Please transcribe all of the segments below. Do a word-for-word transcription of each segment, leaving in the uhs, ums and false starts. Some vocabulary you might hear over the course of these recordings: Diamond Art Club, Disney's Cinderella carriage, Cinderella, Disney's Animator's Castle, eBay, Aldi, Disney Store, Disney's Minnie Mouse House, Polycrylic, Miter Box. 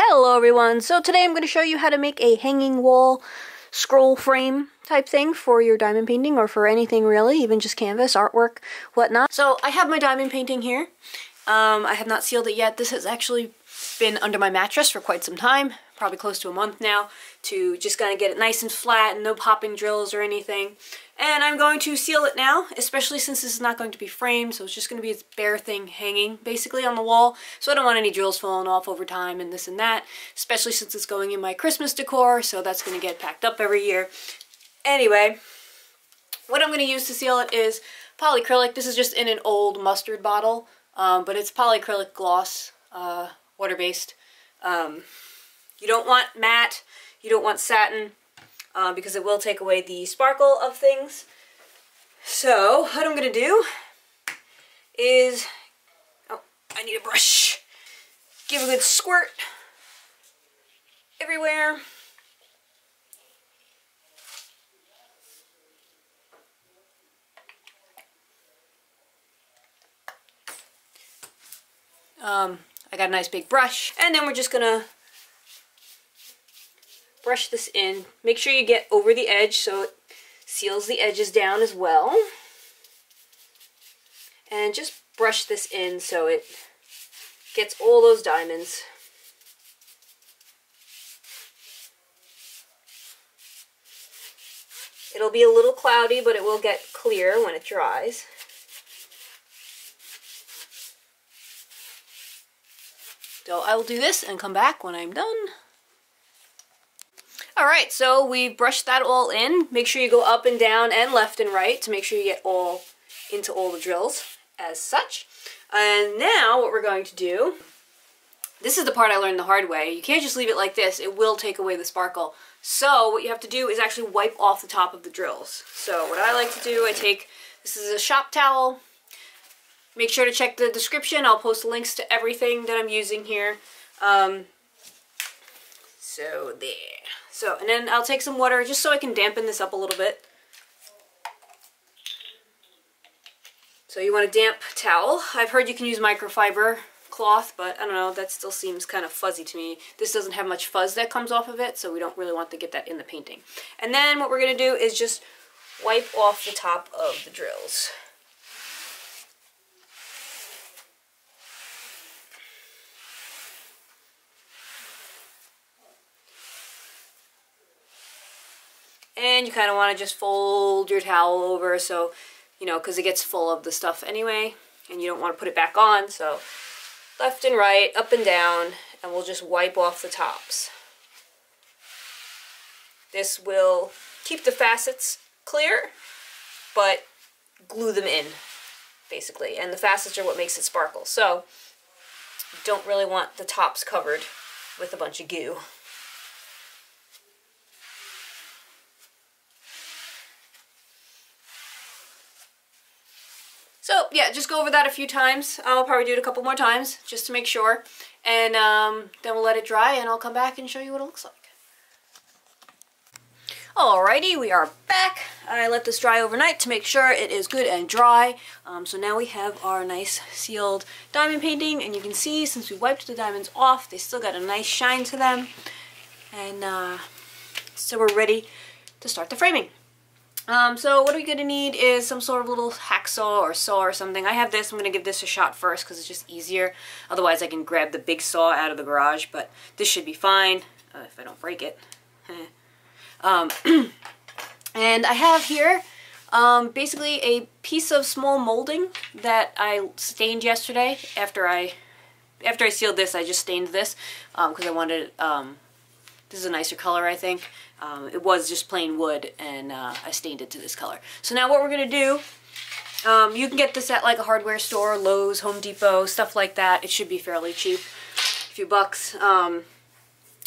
Hello everyone! So today I'm going to show you how to make a hanging wall scroll frame type thing for your diamond painting or for anything really, even just canvas, artwork, whatnot. So I have my diamond painting here. Um, I have not sealed it yet. This has actually been under my mattress for quite some time, probably close to a month now, to just kind of get it nice and flat and no popping drills or anything. And I'm going to seal it now, especially since this is not going to be framed, so it's just going to be this bare thing hanging basically on the wall. So I don't want any drills falling off over time and this and that, especially since it's going in my Christmas decor, so that's going to get packed up every year. Anyway, what I'm going to use to seal it is polycrylic. This is just in an old mustard bottle, um, but it's polycrylic gloss, uh, water-based. Um, you don't want matte, you don't want satin. Uh, because it will take away the sparkle of things. So what I'm gonna do is, oh, I need a brush. Give a good squirt everywhere. Um, I got a nice big brush, and then we're just gonna brush this in. Make sure you get over the edge so it seals the edges down as well. And just brush this in so it gets all those diamonds. It'll be a little cloudy, but it will get clear when it dries. So I'll do this and come back when I'm done. Alright, so we brushed that all in. Make sure you go up and down and left and right to make sure you get all into all the drills as such. And now what we're going to do, this is the part I learned the hard way. You can't just leave it like this. It will take away the sparkle. So what you have to do is actually wipe off the top of the drills. So what I like to do, I take, this is a shop towel. Make sure to check the description. I'll post links to everything that I'm using here. Um, so there. So, and then I'll take some water just so I can dampen this up a little bit. So you want a damp towel. I've heard you can use microfiber cloth, but I don't know, that still seems kind of fuzzy to me. This doesn't have much fuzz that comes off of it, so we don't really want to get that in the painting. And then what we're going to do is just wipe off the top of the drills. And you kind of want to just fold your towel over, so, you know, because it gets full of the stuff anyway, and you don't want to put it back on, so left and right, up and down, and we'll just wipe off the tops. This will keep the facets clear, but glue them in, basically, and the facets are what makes it sparkle, so you don't really want the tops covered with a bunch of goo. So yeah, just go over that a few times. I'll probably do it a couple more times just to make sure. And um, then we'll let it dry and I'll come back and show you what it looks like. Alrighty, we are back. I let this dry overnight to make sure it is good and dry. Um, so now we have our nice sealed diamond painting, and you can see since we wiped the diamonds off, they still got a nice shine to them. And uh, so we're ready to start the framing. Um, so what we're going to need is some sort of little hacksaw or saw or something. I have this. I'm going to give this a shot first because it's just easier. Otherwise I can grab the big saw out of the garage, but this should be fine uh, if I don't break it. um, and I have here um, basically a piece of small molding that I stained yesterday. After I after I sealed this, I just stained this because um, I wanted... Um, this is a nicer color, I think. Um, it was just plain wood, and uh, I stained it to this color. So now what we're going to do, um, you can get this at like a hardware store, Lowe's, Home Depot, stuff like that. It should be fairly cheap, a few bucks. Um,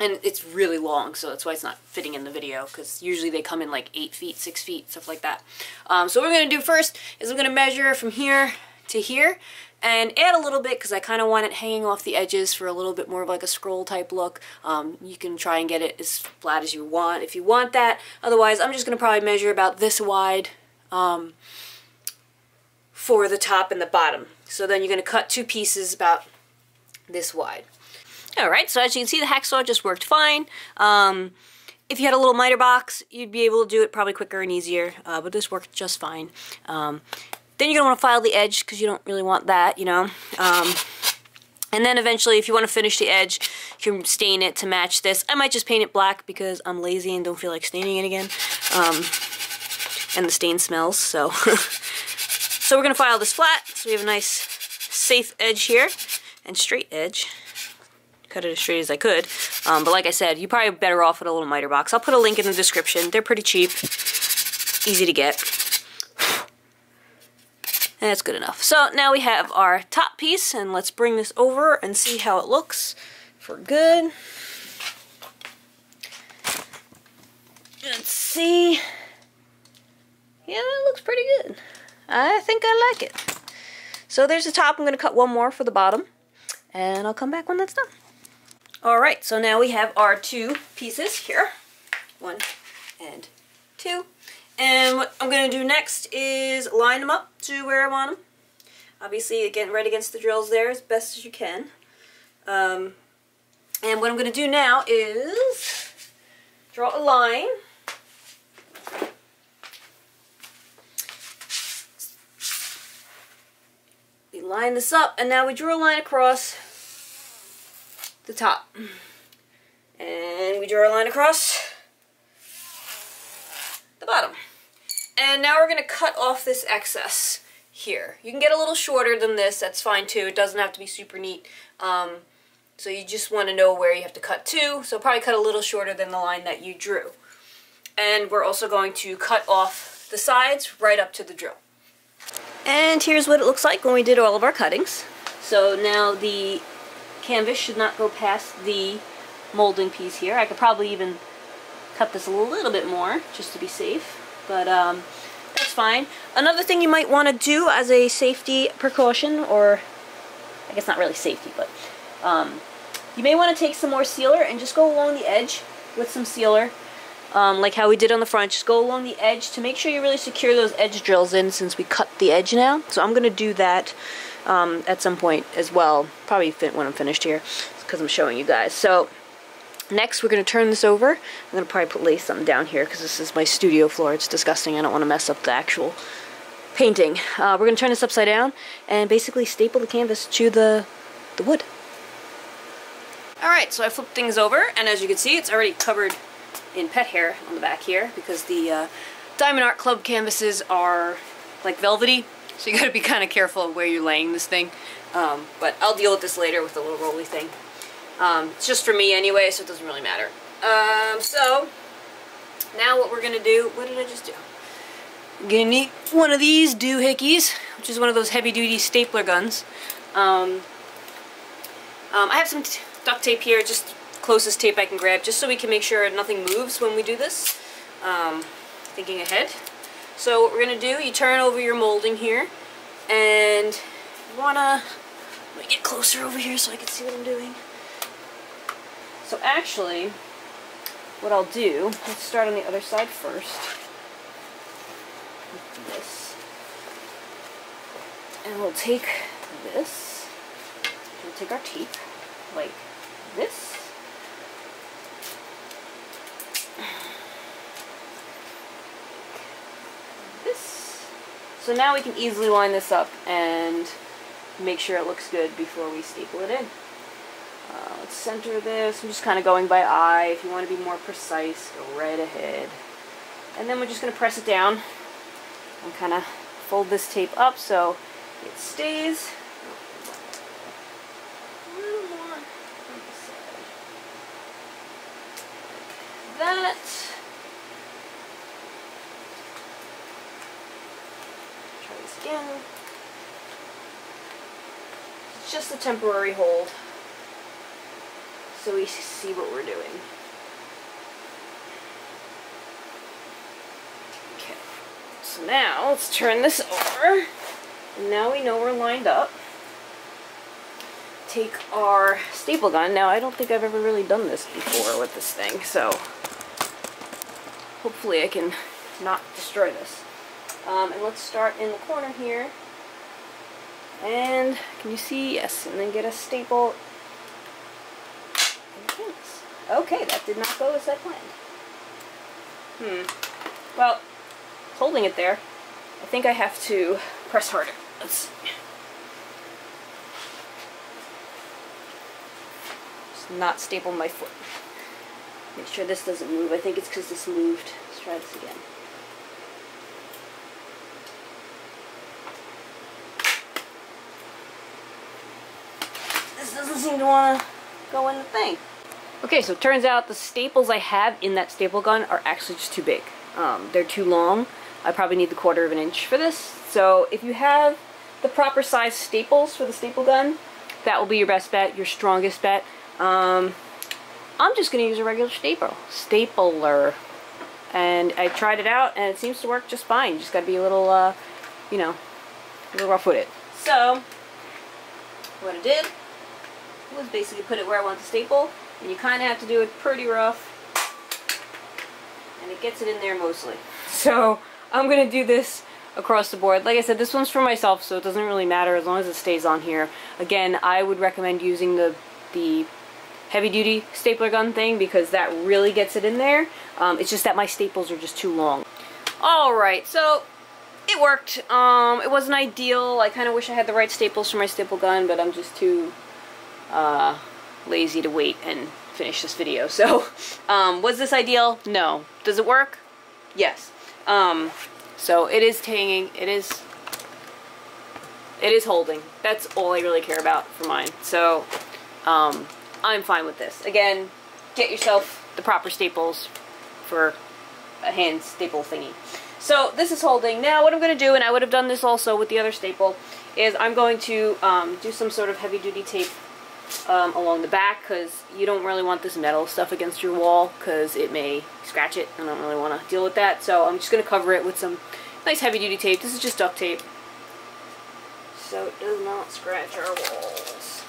and it's really long, so that's why it's not fitting in the video, because usually they come in like eight feet, six feet, stuff like that. Um, so what we're going to do first is I'm going to measure from here to here and add a little bit because I kind of want it hanging off the edges for a little bit more of like a scroll type look. Um, you can try and get it as flat as you want if you want that. Otherwise, I'm just going to probably measure about this wide um, for the top and the bottom. So then you're going to cut two pieces about this wide. Alright, so as you can see, the hacksaw just worked fine. Um, if you had a little miter box, you'd be able to do it probably quicker and easier, uh, but this worked just fine. Um, then you're going to want to file the edge because you don't really want that, you know. Um, and then eventually, if you want to finish the edge, you can stain it to match this. I might just paint it black because I'm lazy and don't feel like staining it again. Um, and the stain smells, so. So we're going to file this flat, so we have a nice safe edge here and straight edge. Cut it as straight as I could, um, but like I said, you're probably better off with a little miter box. I'll put a link in the description. They're pretty cheap, easy to get. And that's good enough. So now we have our top piece, and let's bring this over and see how it looks for good. Let's see. Yeah, that looks pretty good. I think I like it. So there's the top. I'm going to cut one more for the bottom, and I'll come back when that's done. Alright, so now we have our two pieces here. One and two. And what I'm going to do next is line them up to where I want them. Obviously, again, right against the drills there as best as you can. Um, and what I'm going to do now is draw a line. We line this up, and now we drew a line across the top, and we draw a line across the bottom, and now we're going to cut off this excess here. You can get a little shorter than this, that's fine too, it doesn't have to be super neat, um, so you just want to know where you have to cut to, so probably cut a little shorter than the line that you drew. And we're also going to cut off the sides right up to the drill. And here's what it looks like when we did all of our cuttings. So now the canvas should not go past the molding piece here. I could probably even cut this a little bit more just to be safe, but um, that's fine. Another thing you might want to do as a safety precaution, or I guess not really safety, but um, you may want to take some more sealer and just go along the edge with some sealer, um, like how we did on the front. Just go along the edge to make sure you really secure those edge drills in, since we cut the edge now. So I'm going to do that Um, at some point as well, probably when I'm finished here, because I'm showing you guys. So next we're going to turn this over. I'm going to probably put lay something down here because this is my studio floor. It's disgusting. I don't want to mess up the actual painting. Uh, we're going to turn this upside down and basically staple the canvas to the, the wood. Alright, so I flipped things over, and as you can see, it's already covered in pet hair on the back here because the uh, Diamond Art Club canvases are like velvety. So you gotta be kind of careful of where you're laying this thing. Um, but I'll deal with this later with the little rolly thing. Um, it's just for me anyway, so it doesn't really matter. Um, so, now what we're gonna do, what did I just do? I'm gonna need one of these doohickeys, which is one of those heavy duty stapler guns. Um, um, I have some t duct tape here, just closest tape I can grab, just so we can make sure nothing moves when we do this. Um, thinking ahead. So what we're going to do, you turn over your molding here, and you want to, let me get closer over here so I can see what I'm doing. So actually, what I'll do, let's start on the other side first. This. And we'll take this, we'll take our tape, like this. So now we can easily line this up and make sure it looks good before we staple it in. Uh, let's center this. I'm just kind of going by eye. If you want to be more precise, go right ahead. And then we're just going to press it down and kind of fold this tape up so it stays. A little more on this side. Like that. Again, it's just a temporary hold so we see what we're doing. Okay, so now let's turn this over, and now we know we're lined up. Take our staple gun. Now I don't think I've ever really done this before with this thing, so hopefully I can not destroy this. Um, and let's start in the corner here, and can you see? Yes. And then get a staple Okay, that did not go as I planned. Hmm. Well, holding it there, I think I have to press harder. Let's see. Just not staple my foot. Make sure this doesn't move. I think it's because this moved. Let's try this again. This doesn't seem to want to go in the thing. Okay, so it turns out the staples I have in that staple gun are actually just too big. Um, they're too long. I probably need the quarter of an inch for this. So if you have the proper size staples for the staple gun, that will be your best bet, your strongest bet. Um, I'm just going to use a regular staple, stapler. And I tried it out and it seems to work just fine. You just got to be a little, uh, you know, a little rough with it. So what I did was basically put it where I want the staple. And you kind of have to do it pretty rough, and it gets it in there mostly. So I'm going to do this across the board. Like I said, this one's for myself, so it doesn't really matter as long as it stays on here. Again, I would recommend using the, the heavy-duty stapler gun thing because that really gets it in there. Um, it's just that my staples are just too long. Alright, so it worked. Um, it wasn't ideal. I kind of wish I had the right staples for my staple gun, but I'm just too... Uh, lazy to wait and finish this video. So, um, was this ideal? No. Does it work? Yes. Um, so it is tanging. It is, it is holding. That's all I really care about for mine. So, um, I'm fine with this. Again, get yourself the proper staples for a hand staple thingy. So this is holding. Now what I'm going to do, and I would have done this also with the other staple, is I'm going to, um, do some sort of heavy duty tape Um, along the back, because you don't really want this metal stuff against your wall because it may scratch it, and I don't really want to deal with that. So I'm just going to cover it with some nice heavy duty tape. This is just duct tape, so it does not scratch our walls.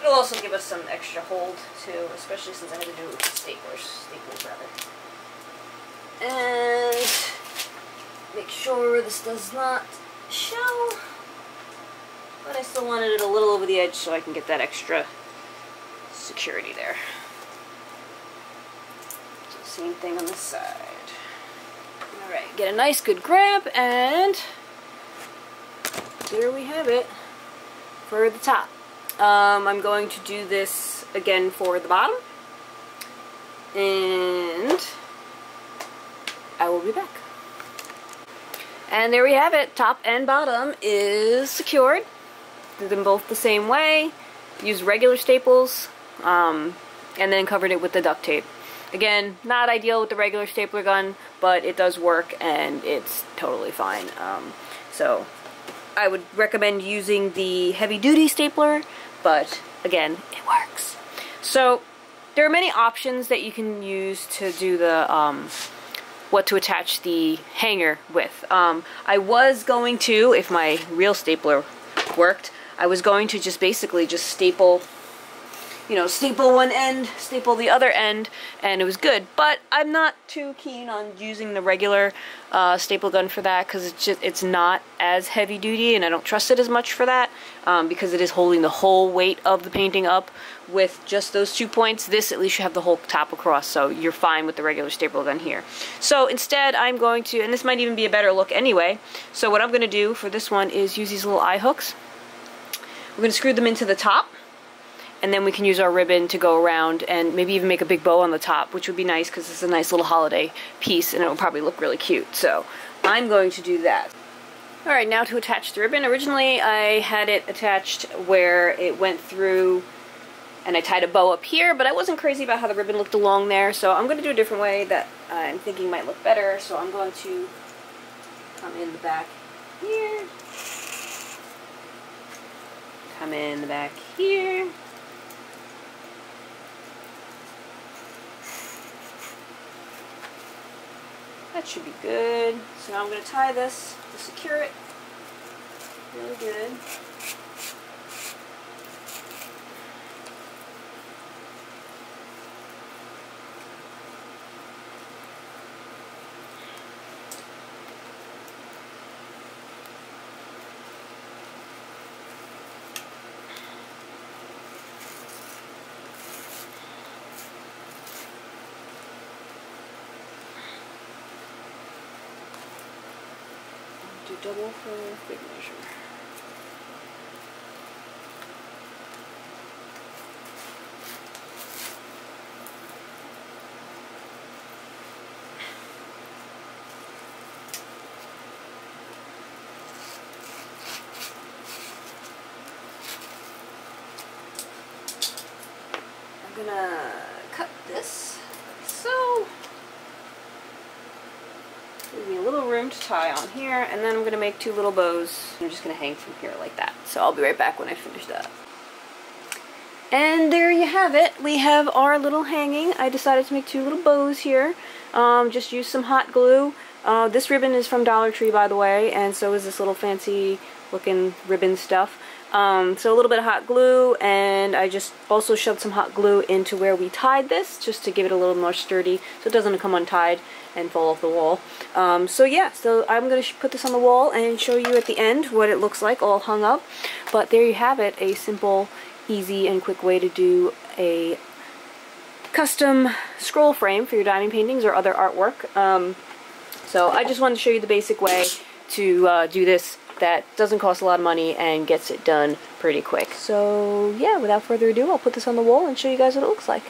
It'll also give us some extra hold too, especially since I had to do it with staplers, staples rather. And make sure this does not show. But I still wanted it a little over the edge so I can get that extra security there. So same thing on this side. Alright, get a nice good grab, and there we have it for the top. Um, I'm going to do this again for the bottom, and I will be back. And there we have it. Top and bottom is secured. Did them both the same way, used regular staples, um, and then covered it with the duct tape. Again, not ideal with the regular stapler gun, but it does work and it's totally fine. Um, so I would recommend using the heavy duty stapler, but again, it works. So there are many options that you can use to do the um, what to attach the hanger with. Um, I was going to, if my real stapler worked, I was going to just basically just staple, you know, staple one end, staple the other end, and it was good. But I'm not too keen on using the regular uh, staple gun for that because it's just, it's not as heavy duty, and I don't trust it as much for that um, because it is holding the whole weight of the painting up with just those two points. This, at least you have the whole top across, so you're fine with the regular staple gun here. So instead, I'm going to, and this might even be a better look anyway, so what I'm going to do for this one is use these little eye hooks. We're going to screw them into the top, and then we can use our ribbon to go around and maybe even make a big bow on the top, which would be nice because it's a nice little holiday piece and it'll probably look really cute. So I'm going to do that. Alright, now to attach the ribbon. Originally I had it attached where it went through and I tied a bow up here, but I wasn't crazy about how the ribbon looked along there, so I'm going to do a different way that I'm thinking might look better. So I'm going to come in the back here, come in the back here, that should be good. So now I'm going to tie this to secure it really good. do double for big measure. I'm gonna cut this like so. Leave me a little room to tie on here, and then I'm gonna make two little bows. I'm just gonna hang from here like that. So I'll be right back when I finish that. And there you have it. We have our little hanging. I decided to make two little bows here. Um, just use some hot glue. Uh, this ribbon is from Dollar Tree, by the way, and so is this little fancy looking ribbon stuff. Um, so a little bit of hot glue, and I just also shoved some hot glue into where we tied this just to give it a little more sturdy so it doesn't come untied and fall off the wall. Um, so yeah, so I'm going to put this on the wall and show you at the end what it looks like all hung up. But there you have it, a simple, easy, and quick way to do a custom scroll frame for your diamond paintings or other artwork. Um, so I just wanted to show you the basic way to uh, do this. That doesn't cost a lot of money and gets it done pretty quick. So yeah, without further ado, I'll put this on the wall and show you guys what it looks like.